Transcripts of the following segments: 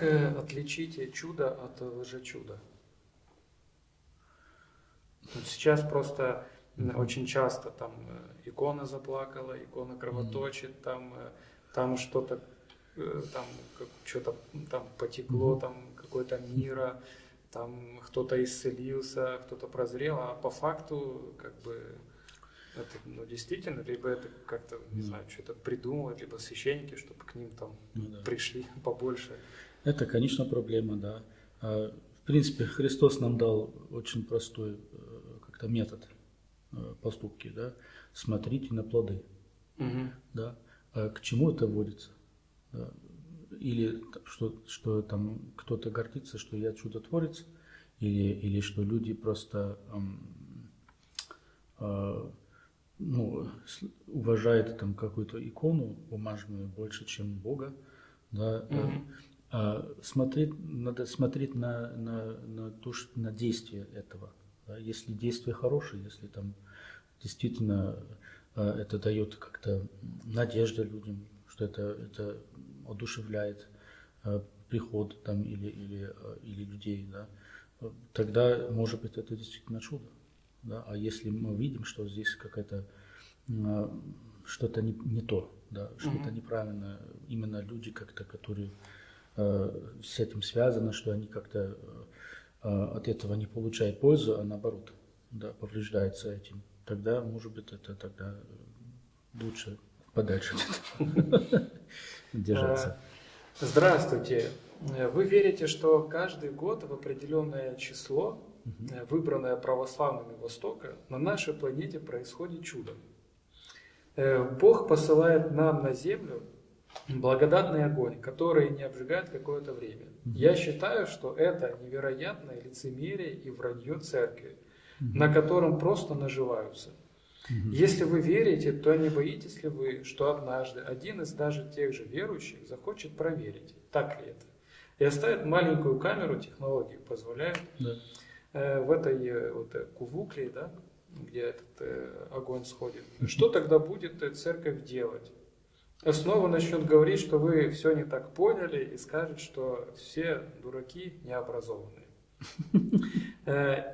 Как отличить чудо от лжечуда? Сейчас просто очень часто там икона заплакала, икона кровоточит, там что-то там потекло, там какое-то мира, там кто-то исцелился, кто-то прозрел, а по факту как бы это, ну, действительно, либо это как-то, не знаю, что-то придумывают, либо священники, чтобы к ним там пришли побольше. Это, конечно, проблема, да. В принципе, Христос нам дал очень простой как-то метод поступки, да. Смотрите на плоды, да. А к чему это водится? Да. Или что там кто-то гордится, что я чудотворец, или что люди просто... ну, уважает там какую-то икону бумажную больше, чем Бога, да, надо смотреть на действие этого, да? Если действие хорошее, если там действительно это дает как-то надежду людям, что это одушевляет приход там или людей, да, тогда, может быть, это действительно чудо. Да, а если мы видим, что здесь какая-то что-то не то, да, что-то неправильно, именно люди как-то, которые с этим связаны, что они как-то от этого не получают пользу, а наоборот, да, повреждаются этим, тогда, может быть, это тогда лучше подальше держаться. Здравствуйте. Вы верите, что каждый год в определенное число, выбранное православными Востока, на нашей планете происходит чудо. Бог посылает нам на Землю благодатный огонь, который не обжигает какое-то время. Я считаю, что это невероятное лицемерие и вранье церкви, на котором просто наживаются. Если вы верите, то не боитесь ли вы, что однажды один из даже тех же верующих захочет проверить, так ли это, и оставит маленькую камеру, технологии позволяют, в этой вот кувукле, да, где этот огонь сходит. Что тогда будет церковь делать? Снова начнет говорить, что вы все не так поняли, и скажет, что все дураки необразованные.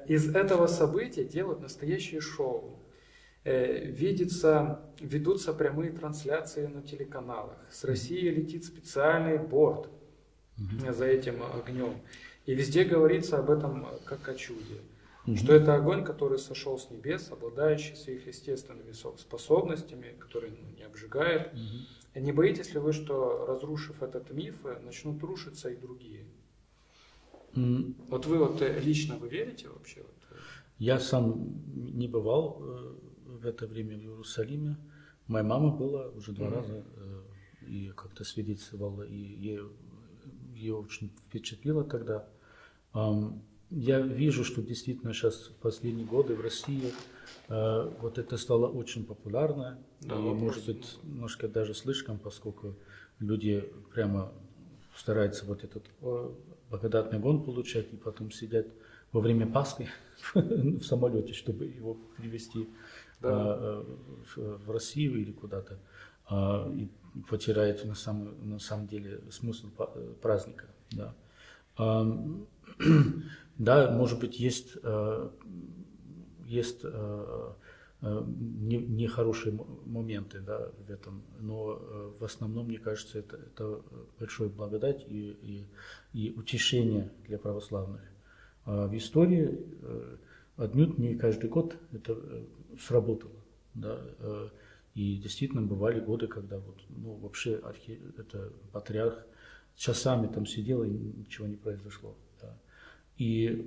Из этого события делают настоящее шоу. Ведутся прямые трансляции на телеканалах. С России летит специальный борт за этим огнем. И везде говорится об этом как о чуде, что это огонь, который сошел с небес, обладающий сверхъестественными способностями, который не обжигает. Не боитесь ли вы, что, разрушив этот миф, начнут рушиться и другие? Вот вы лично вы верите вообще? Я сам не бывал в это время в Иерусалиме. Моя мама была уже два раза и как-то свидетельствовала, и ее очень впечатлило тогда. Я вижу, что действительно сейчас в последние годы в России вот это стало очень популярно, да, и, может быть, немножко даже слишком, поскольку люди прямо стараются вот этот благодатный огонь получать, и потом сидят во время Пасхи в самолете, чтобы его привезти в Россию или куда-то, и потеряет на самом деле смысл праздника. Да. Да, может быть, есть нехорошие моменты, да, в этом, но в основном, мне кажется, это большая благодать и утешение для православных. В истории отнюдь не каждый год это сработало. Да. И действительно бывали годы, когда вообще это патриарх часами там сидел, и ничего не произошло. Да.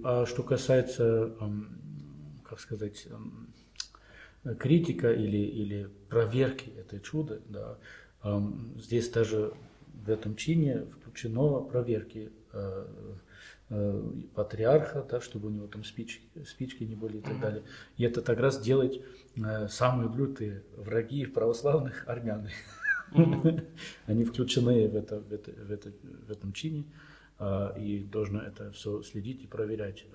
А что касается, как сказать, критика или проверки этой чуда, да, здесь даже в этом чине включено проверки патриарха, да, чтобы у него там спички не были и так далее. И это так раз делает самые лютые враги православных армян. Они включены в этом чине, и должны это все следить и проверять.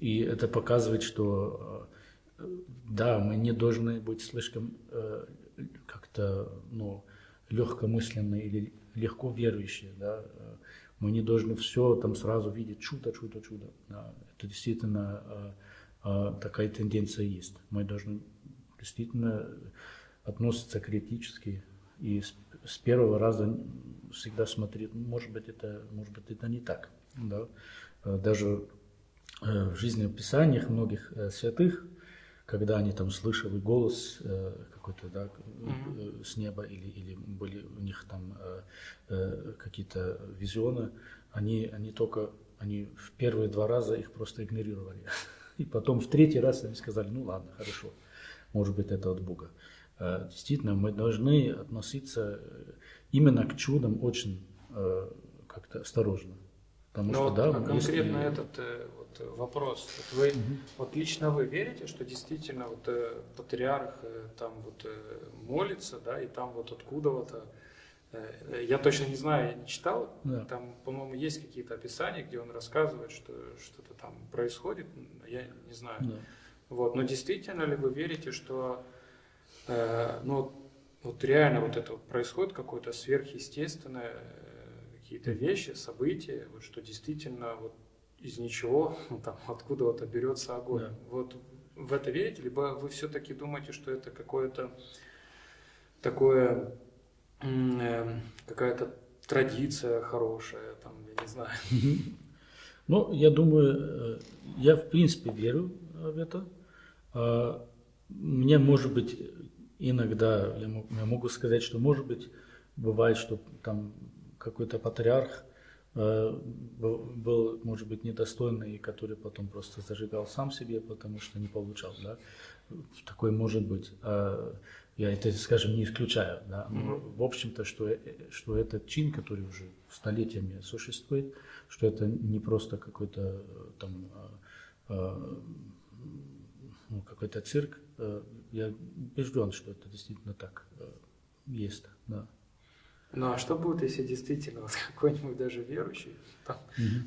И это показывает, что да, мы не должны быть слишком как-то легкомысленные или легко верующие, да. Мы не должны все там сразу видеть чудо. Это действительно такая тенденция есть. Мы должны действительно относиться критически и с первого раза всегда смотреть, может быть, это не так. Да? Даже в жизнеописаниях многих святых, когда они там слышали голос какой-то, да, с неба, или были у них там какие-то визионы, они в первые два раза их просто игнорировали. И потом в третий раз они сказали: ну ладно, хорошо, может быть, это от Бога. Действительно, мы должны относиться именно к чудам очень как-то осторожно. Потому что, вот, да, конкретно есть... этот вопрос. Вот, лично вы верите, что действительно патриарх там молится, да, и там откуда-то, я точно не знаю, я не читал, да. Там, по-моему, есть какие-то описания, где он рассказывает, что что-то там происходит, я не знаю. Да. Вот, но действительно ли вы верите, что реально это происходит какое-то сверхъестественное, какие-то вещи, события, что действительно из ничего, там, откуда берется огонь. Да. В это верите, либо вы все-таки думаете, что это какое-то такое, какая-то традиция хорошая, там, я не знаю. Ну, я думаю, я в принципе верю в это. Мне, может быть, иногда, я могу сказать, что, может быть, бывает, что там какой-то патриарх был, может быть, недостойный, который потом просто зажигал сам себе, потому что не получал, да? Такое может быть. Я это, скажем, не исключаю, да? Но, в общем-то, что этот чин, который уже столетиями существует, что это не просто какой-то там какой-то цирк, я убежден, что это действительно так есть, да. Ну а что будет, если действительно какой-нибудь даже верующий там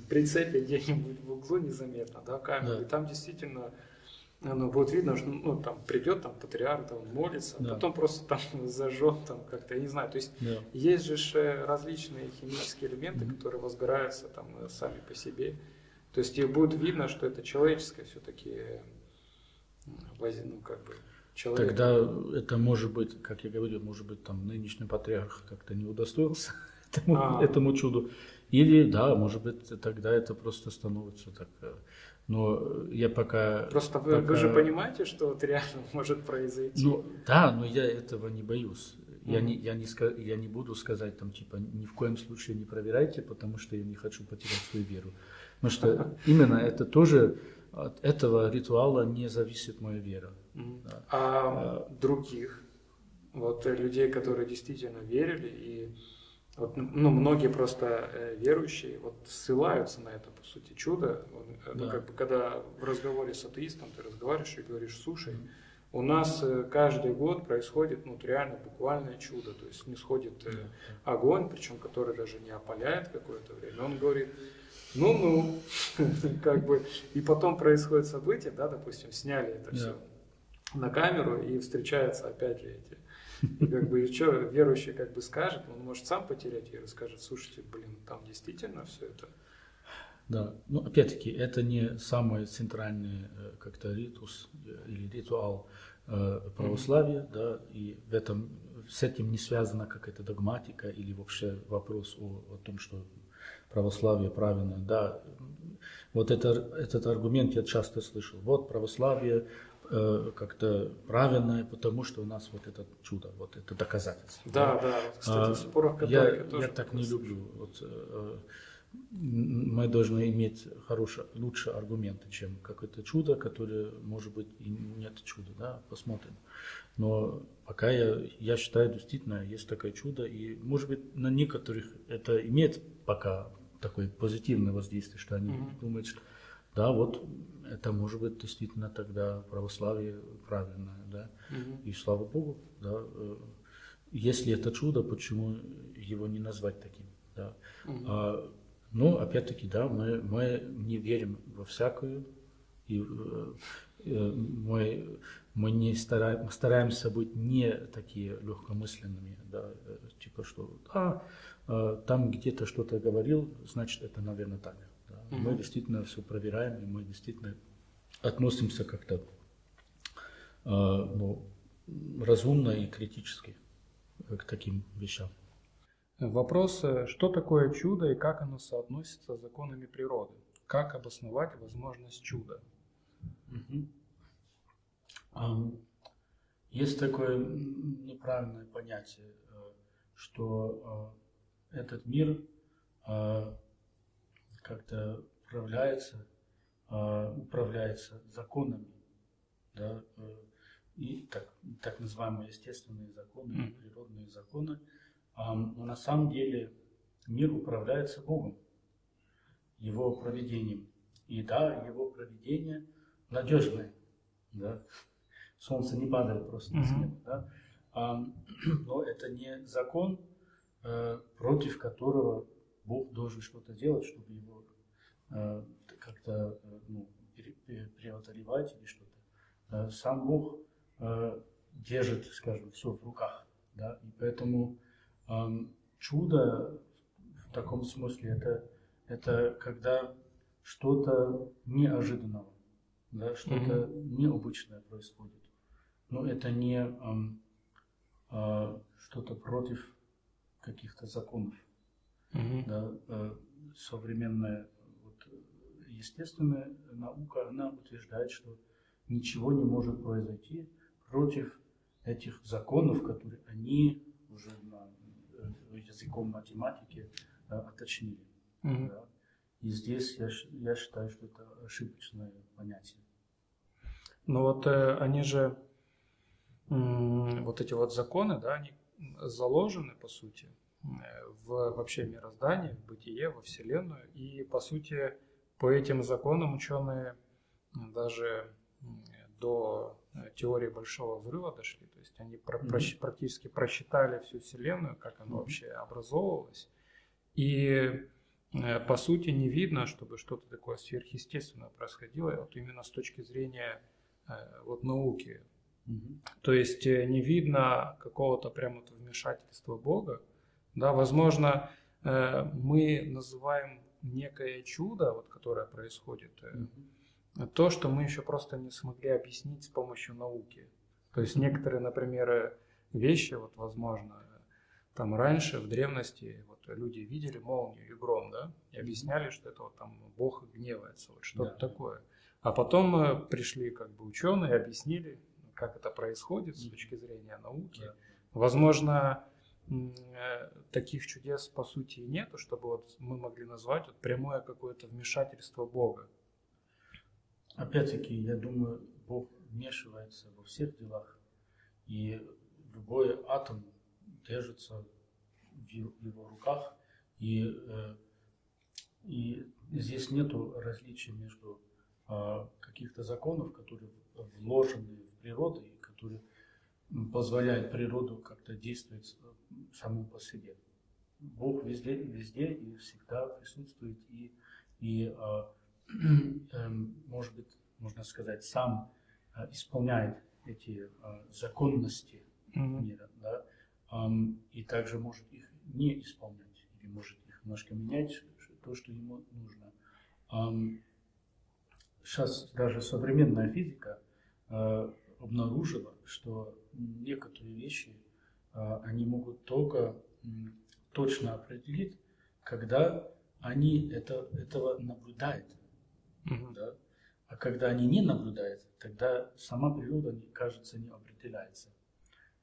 прицепит где-нибудь в углу незаметно, да, камеру, да. И там действительно будет видно, что там придет патриарх, молится, да. Потом просто зажжет как-то, я не знаю. То есть да. Есть же различные химические элементы, которые возгораются сами по себе. То есть и будет видно, что это человеческое все-таки, человек. Тогда это может быть, как я говорил, может быть, нынешний патриарх как-то не удостоился этому чуду. Или, да, может быть, тогда это просто становится так. Но я пока... Просто вы же понимаете, что реально может произойти. Ну, да, но я этого не боюсь. Я не буду сказать, ни в коем случае не проверяйте, потому что я не хочу потерять свою веру. Потому что именно это тоже... От этого ритуала не зависит моя вера. Да. А других, людей, которые действительно верили, и многие просто верующие ссылаются на это, по сути, чудо. Да. Когда в разговоре с атеистом ты разговариваешь и говоришь: слушай, у нас каждый год происходит реально буквальное чудо, то есть нисходит огонь, причем который даже не опаляет какое-то время. Он говорит: и потом происходит событие, да, допустим, сняли это все на камеру, и встречаются опять же эти, и что верующий скажет, он может сам потерять веру, скажет: слушайте, там действительно все это. Да, ну опять-таки, это не самый центральный ритус или ритуал православия, да, и с этим не связана какая-то догматика или вообще вопрос о том, что православие правильно, да. Этот аргумент я часто слышал. Православие как-то правильное, потому что у нас это чудо, это доказательство. Да, да. Кстати, споров католиков тоже. Я так не люблю. Мы должны иметь лучше аргументы, чем какое-то чудо, которое, может быть, и нет чуда, да, посмотрим. Но пока я считаю, действительно, есть такое чудо, и, может быть, на некоторых это имеет пока такое позитивное воздействие, что они думают, что да, это может быть действительно тогда православие правильное, да, и слава Богу, да, если это чудо, почему его не назвать таким, да. Но опять-таки, да, мы не верим во всякую И мы не стараемся быть не такие легкомысленными, да, типа что там где-то что-то говорил, значит это, наверное, так. Да. Mm-hmm. Мы действительно все проверяем, и мы действительно относимся как-то разумно и критически к таким вещам. Вопрос, что такое чудо и как оно соотносится с законами природы? Как обосновать возможность чуда? Mm-hmm. Есть такое неправильное понятие, что этот мир как-то управляется законами, да? И так называемые естественные законы, природные законы. Но на самом деле мир управляется Богом, его провидением. И да, его провидение надежное. Да? Солнце не падает просто с неба, да? Но это не закон, против которого Бог должен что-то делать, чтобы его как-то преодолевать или что-то. Сам Бог держит, скажем, все в руках, да? И поэтому чудо в таком смысле это когда что-то неожиданного, да? Что-то необычное происходит. Но это не что-то против каких-то законов. Да, современная естественная наука, она утверждает, что ничего не может произойти против этих законов, которые они уже языком математики уточнили. Да. И здесь я считаю, что это ошибочное понятие. Ну вот они же, вот эти вот законы, да, они заложены, по сути, в вообще мироздание, в бытие, во Вселенную. И, по сути, по этим законам ученые даже до теории Большого Взрыва дошли. То есть они практически просчитали всю Вселенную, как она вообще образовывалась. И, по сути, не видно, чтобы что-то такое сверхъестественное происходило. И вот именно с точки зрения вот, науки. То есть не видно какого-то прямо вмешательства Бога. Да, возможно, мы называем некое чудо, вот, которое происходит, то, что мы еще просто не смогли объяснить с помощью науки. То есть некоторые, например, вещи, вот, возможно, там раньше, в древности, вот, люди видели молнию и гром, да, и объясняли, что это вот, там, Бог гневается, вот, что-то такое. А потом пришли как бы ученые и объяснили, как это происходит с точки зрения науки. Да. Возможно, таких чудес по сути и нету, чтобы вот мы могли назвать вот прямое какое-то вмешательство Бога. Опять-таки, я думаю, Бог вмешивается во всех делах, и любой атом держится в его руках, и здесь нету различия между каких-то законов, которые вложены в природу и которые позволяет природу как-то действовать саму по себе. Бог везде и всегда присутствует, может быть, можно сказать, сам исполняет эти законности мира, да? И также может их не исполнять, или может их немножко менять, то, что ему нужно. Сейчас даже современная физика обнаружила, что некоторые вещи они могут только точно определить, когда они этого наблюдают. Да? А когда они не наблюдают, тогда сама природа, кажется, не определяется.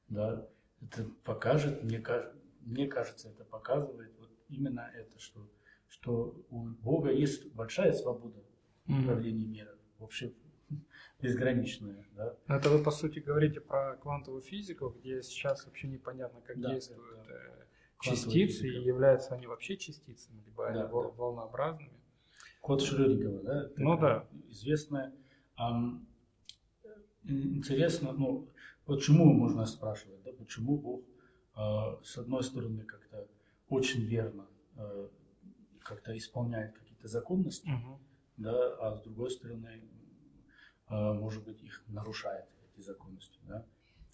Да? Это покажет, мне кажется, это показывает вот именно это, что у Бога есть большая свобода управления миром, вообще безграничная. Да? Это вы, по сути, говорите про квантовую физику, где сейчас вообще непонятно, как действуют частицы, и являются они вообще частицами, либо они волнообразными. Код Шрёдингера, да? Ну да. Известное. Интересно, почему можно спрашивать, да? Почему Бог, с одной стороны, как-то очень верно как-то исполняет какие-то законности, да, а с другой стороны, может быть, их нарушает, эти законности. Да?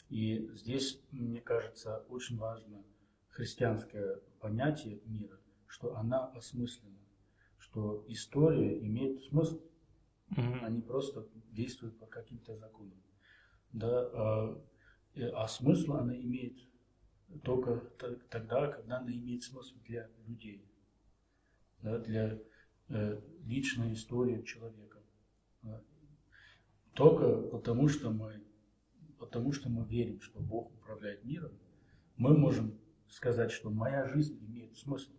И здесь, мне кажется, очень важно христианское понятие мира, что она осмыслена, что история имеет смысл, а не просто действует по каким-то законам. Да? А смысл она имеет только тогда, когда она имеет смысл для людей, да? Для личной истории человека. Только потому что мы верим, что Бог управляет миром, мы можем сказать, что моя жизнь имеет смысл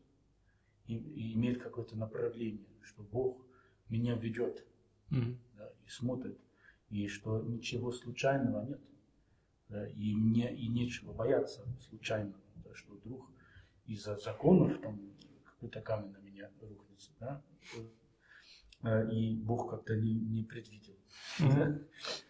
и имеет какое-то направление, что Бог меня ведет, да, и смотрит, и что ничего случайного нет, да, и мне и нечего бояться случайного, да, что вдруг из-за законов там какой-то камень на меня рухнется, да, и Бог как-то не предвидел, да,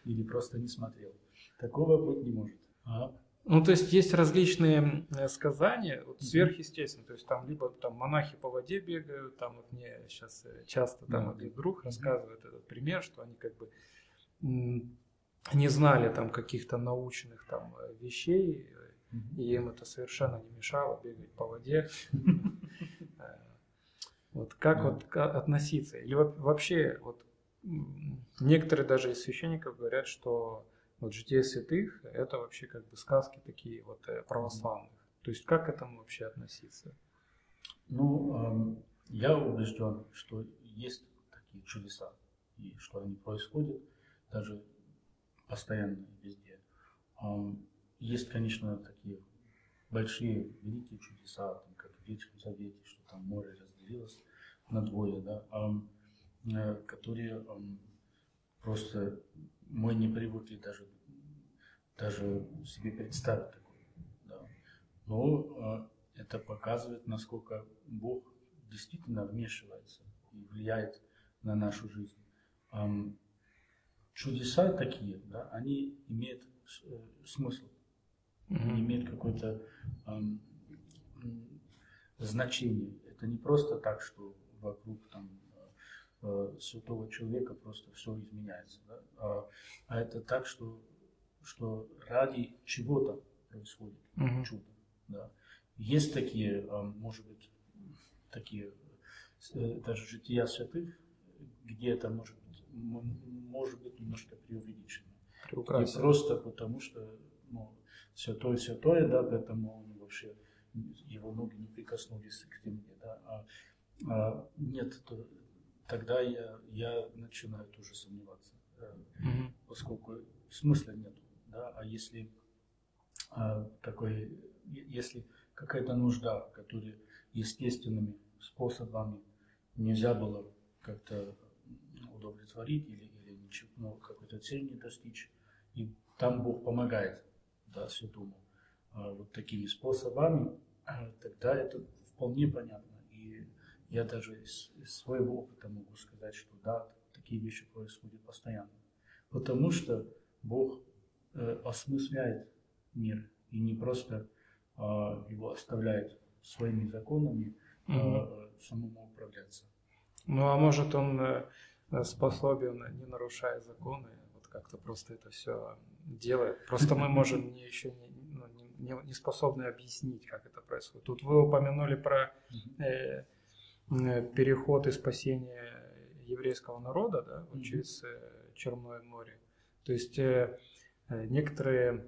или просто не смотрел. Такого быть не может. Ага. Ну, то есть, есть различные сказания, вот, сверхъестественные, то есть, там, либо там монахи по воде бегают, там, вот мне сейчас часто там один друг рассказывает этот пример, что они как бы не знали там каких-то научных там вещей, и им это совершенно не мешало бегать по воде. Вот как вот относиться? Или вообще, вот, некоторые даже из священников говорят, что вот житие святых – это вообще как бы сказки такие вот православных. То есть как к этому вообще относиться? Ну, я убежден, что есть такие чудеса, и что они происходят даже постоянно везде. Есть, конечно, такие большие, великие чудеса, там, как в Ветхом Завете, что там море разделилось надвое, да, которые просто… Мы не привыкли даже себе представить такое. Да. Но это показывает, насколько Бог действительно вмешивается и влияет на нашу жизнь. Чудеса такие, да, они имеют смысл, имеют какое-то значение. Это не просто так, что вокруг там святого человека просто все изменяется. Да? А это так, что ради чего-то происходит чудо. Да? Есть такие, может быть, такие даже жития святых, где это может быть немножко преувеличено. И просто потому, что святое, да, поэтому он вообще, его ноги не прикоснулись к земле. Да? Нет, тогда я начинаю тоже сомневаться, поскольку смысла нет. Да? А если если какая-то нужда, которая естественными способами нельзя было как-то удовлетворить или ничего, какой-то цель не достичь, и там Бог помогает, да, святому вот такими способами, тогда это вполне понятно. И я даже из своего опыта могу сказать, что да, такие вещи происходят постоянно. Потому что Бог осмысляет мир и не просто его оставляет своими законами самому управляться. Ну а может он способен, не нарушая законы, вот как-то просто это все делает. Просто мы можем не способны объяснить, как это происходит. Тут вы упомянули про переход и спасение еврейского народа, да, вот через Черное море. То есть некоторые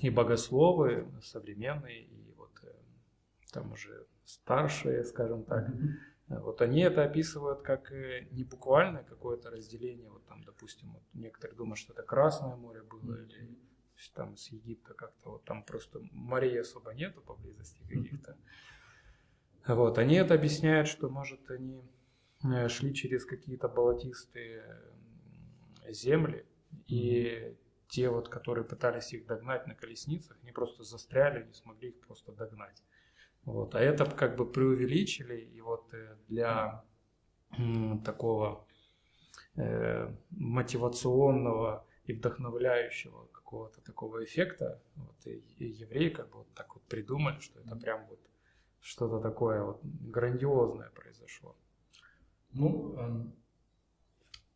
и богословы современные, и вот там уже старшие, скажем так, вот они это описывают как не буквальное какое-то разделение. Вот там, допустим, вот некоторые думают, что это Красное море было, или там с Египта как-то, вот там просто морей особо нету поблизости каких-то. Вот, они это объясняют, что, может, они шли через какие-то болотистые земли, и те, вот, которые пытались их догнать на колесницах, они просто застряли, не смогли их просто догнать. Вот, а это как бы преувеличили, и вот для такого мотивационного и вдохновляющего какого-то такого эффекта, вот, и евреи как бы вот так вот придумали, что это прям вот что-то такое вот грандиозное произошло. Ну,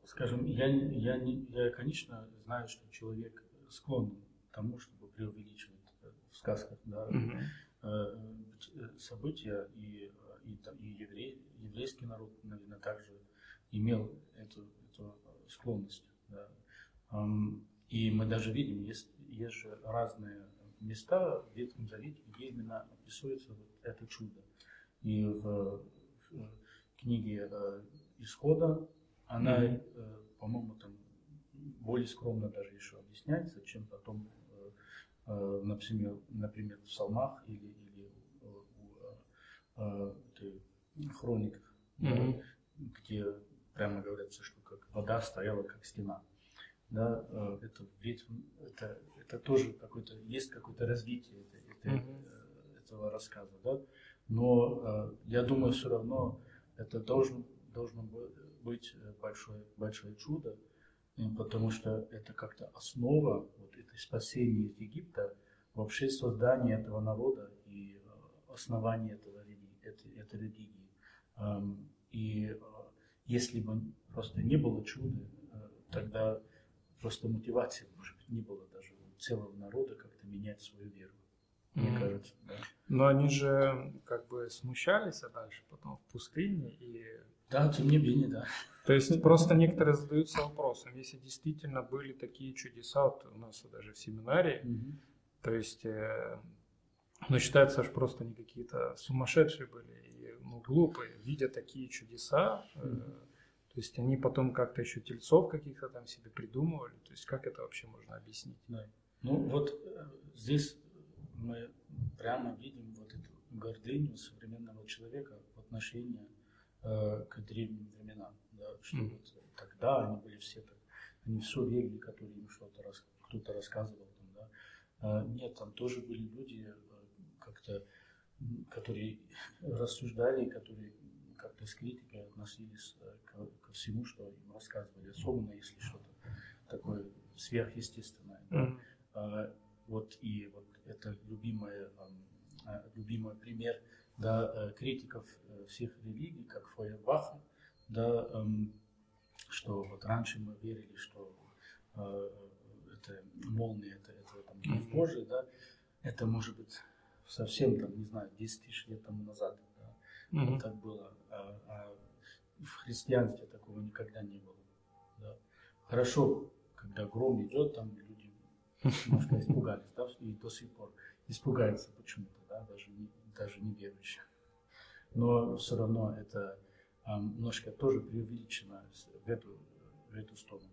Скажем, я, конечно, знаю, что человек склонен к тому, чтобы преувеличивать в сказках, да, события, и еврейский народ, наверное, также имел эту склонность. Да. И мы даже видим, есть же разные места в Ветхом Завете, где именно описывается вот это чудо. И в книге Исхода она, по-моему, там более скромно даже еще объясняется, чем потом, например, в псалмах или в хрониках, где прямо говорится, что как вода стояла, как стена. Да, это тоже есть какое-то развитие этого рассказа, да? Но я думаю, все равно это должно быть большое чудо, потому что это как-то основа вот этой спасения из Египта, вообще создание этого народа и основание этой религии. И если бы просто не было чуда, тогда просто мотивации, может быть, не было даже у целого народа как-то менять свою веру, мне кажется. Да. Но они же как бы смущались, а дальше потом в пустыне и... Да, тем не менее, да. То есть просто некоторые задаются вопросом, если действительно были такие чудеса, вот у нас даже в семинарии, то есть, считается, что просто они какие-то сумасшедшие были, и, глупые, видя такие чудеса, то есть они потом как-то еще тельцов каких-то там себе придумывали. То есть как это вообще можно объяснить? Да. Вот здесь мы прямо видим вот эту гордыню современного человека в отношении к древним временам. Да, что вот тогда они были все так, они все верили, которые им что-то кто-то рассказывал. Там, да. Нет, там тоже были люди, которые рассуждали, которые как-то с критикой относились ко всему, что им рассказывали, особенно если что-то такое сверхъестественное. И это любимый пример, да, критиков всех религий, как Фойербаха, да, что вот раньше мы верили, что это молния, это гнев Божий, да, это может быть совсем, там, не знаю, 10 тысяч лет тому назад. Вот так было. В христианстве такого никогда не было. Да. Хорошо, когда гром идет, там люди немножко испугались, да, и до сих пор испугаются почему-то, да, даже неверующие. Но все равно это немножко тоже преувеличено в эту сторону.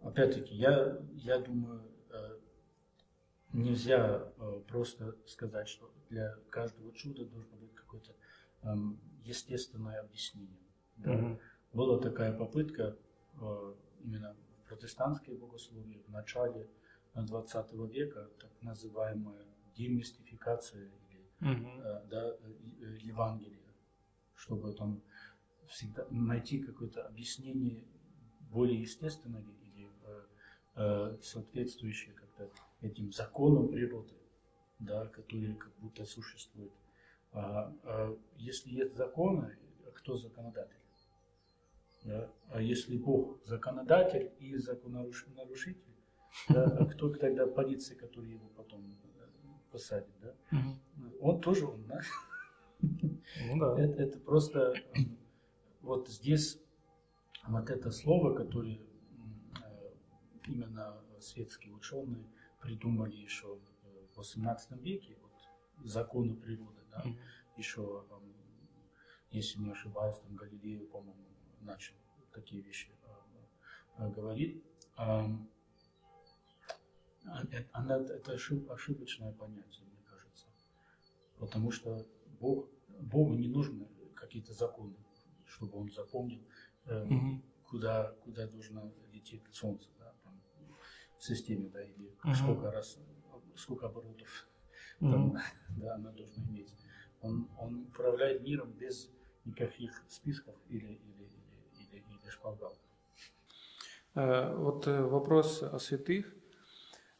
Опять-таки, я думаю, нельзя просто сказать, что для каждого чуда должно быть какое-то естественное объяснение. Да? Была такая попытка именно в протестантской богословии в начале XX века, так называемая демистификация Евангелия, чтобы там всегда найти какое-то объяснение более естественное или соответствующее как-то этим законам природы, да, которые как будто существуют. Если есть законы, кто законодатель? Да? А если Бог законодатель и закононарушитель, да, а кто тогда полиция, которая его потом посадит? Да? Он тоже, да? Это просто вот здесь вот это слово, которое именно светские ученые придумали еще в XVIII веке, законы природы, да, еще, если не ошибаюсь, там Галилео, по-моему, начал такие вещи говорить. Это ошибочное понятие, мне кажется, потому что Богу не нужны какие-то законы, чтобы он запомнил, куда должно лететь солнце, да, там, в системе, да, или сколько оборотов там, да, она должна иметь. Он управляет миром без никаких списков или шпаргалок. Вот вопрос о святых.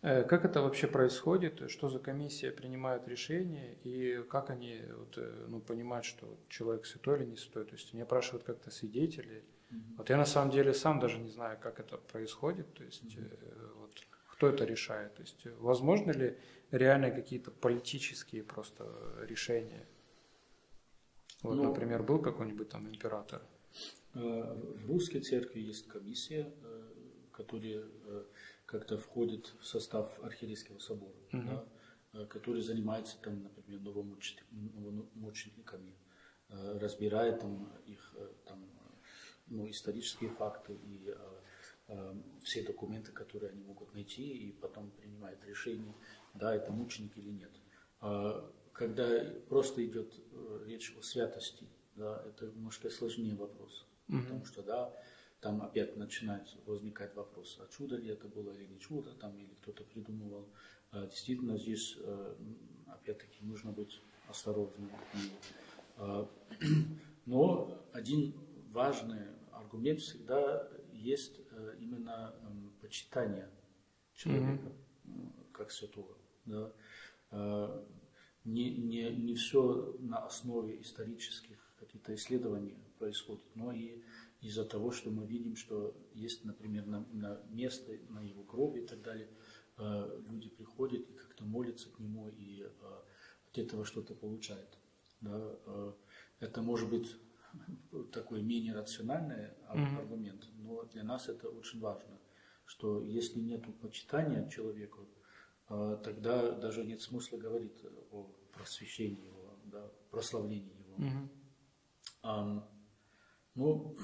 Как это вообще происходит? Что за комиссия принимает решение? И как они понимают, что человек святой или не святой? То есть они опрашивают как-то свидетелей? Вот я на самом деле сам даже не знаю, как это происходит, то есть вот, кто это решает, то есть возможно ли реально какие-то политические просто решения? Вот, ну, например, был какой-нибудь там император? В русской церкви есть комиссия, которая как-то входит в состав архиерейского собора, да, который занимается там, например, новомучениками, разбирает там их там, ну, исторические факты и все документы, которые они могут найти, и потом принимает решение, да, это мученик или нет. Когда просто идет речь о святости, да, это немножко сложнее вопрос, потому что, да, там опять начинает возникать вопрос, а чудо ли это было или не чудо, там, или кто-то придумывал. Действительно, здесь опять-таки нужно быть осторожным. Но один важный аргумент всегда есть именно почитание человека как святого. Да? Не все на основе исторических каких-то исследований происходит, но и из-за того, что мы видим, что есть, например, на место, на его гробе и так далее, люди приходят и как-то молятся к нему и от этого что-то получают. Да? Это может быть такой менее рациональный аргумент, но для нас это очень важно, что если нет почитания человеку, тогда даже нет смысла говорить о просвещении его, да, прославлении его. Ну,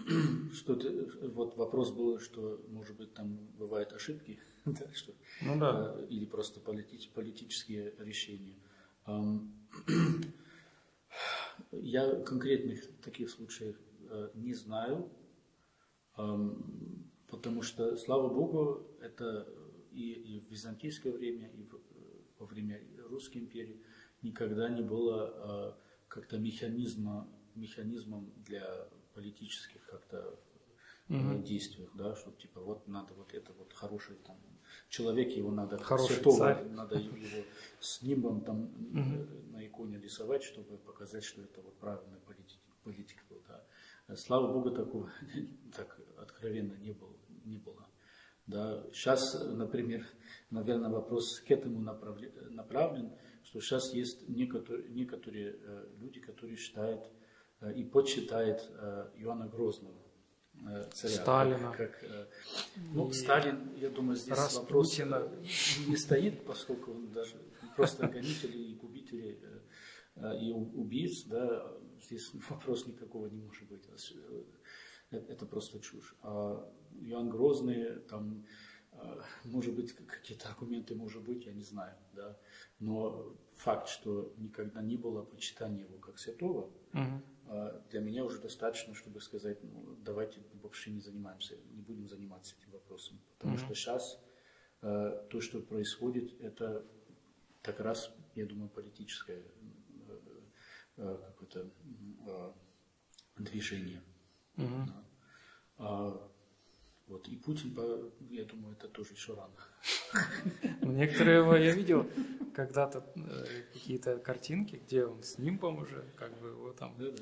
что-то, вот вопрос был, что, может быть, там бывают ошибки, да, что, ну, да. Или просто политические решения. Я конкретных таких случаев не знаю, потому что, слава Богу, это и в византийское время, и во время Русской империи никогда не было как-то механизмом для политических как-то действий, да, что типа вот надо вот это вот хороший там человек, его надо хороший святого, царь. Надо его с нимбом там на иконе рисовать, чтобы показать, что это вот правильный политик был. Да. Слава Богу, такого так откровенно не было. Да. Сейчас, например, наверное, вопрос к этому направлен, что сейчас есть некоторые люди, которые считают и почитает Иоанна Грозного, царя. Сталина. Ну, Сталин, я думаю, здесь вопрос не стоит, поскольку он даже просто гонители и губители и убийц, да, здесь вопрос никакого не может быть. Это просто чушь. А Иоанн Грозный, там, может быть, какие-то аргументы, может быть, я не знаю, да, но факт, что никогда не было почитания его как святого, для меня уже достаточно, чтобы сказать, ну, давайте вообще не занимаемся, не будем заниматься этим вопросом. Потому что сейчас то, что происходит, это как раз, я думаю, политическое какое-то движение. Да. Вот. И Путин, я думаю, это тоже еще рано. Некоторые его я видел когда-то какие-то картинки, где он с нимбом уже, как бы его там. Да.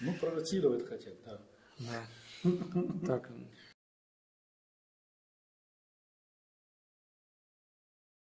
Ну, провоцировать хотят, да. Да. Так.